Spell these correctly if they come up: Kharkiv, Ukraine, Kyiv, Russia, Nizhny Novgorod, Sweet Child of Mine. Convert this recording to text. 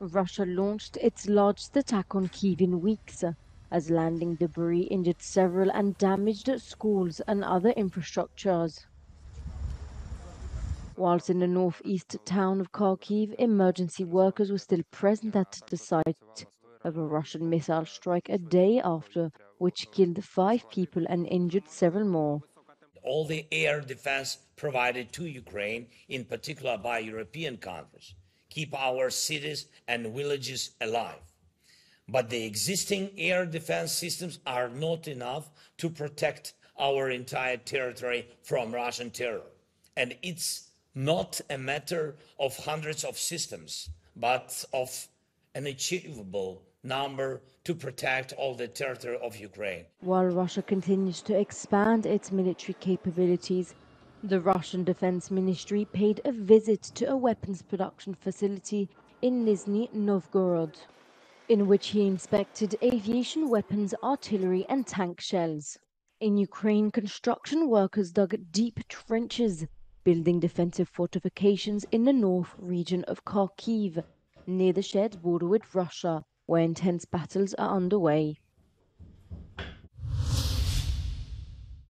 Russia launched its largest attack on Kyiv in weeks, as landing debris injured several and damaged schools and other infrastructures. Whilst in the northeast town of Kharkiv, emergency workers were still present at the site of a Russian missile strike a day after, which killed 5 people and injured several more. All the air defense provided to Ukraine, in particular by European countries, keep our cities and villages alive. But the existing air defense systems are not enough to protect our entire territory from Russian terror. And it's not a matter of hundreds of systems, but of an achievable number to protect all the territory of Ukraine. While Russia continues to expand its military capabilities, the Russian Defense Ministry paid a visit to a weapons production facility in Nizhny Novgorod, in which he inspected aviation weapons, artillery and tank shells. In Ukraine, construction workers dug deep trenches, building defensive fortifications in the north region of Kharkiv, near the shared border with Russia, where intense battles are underway.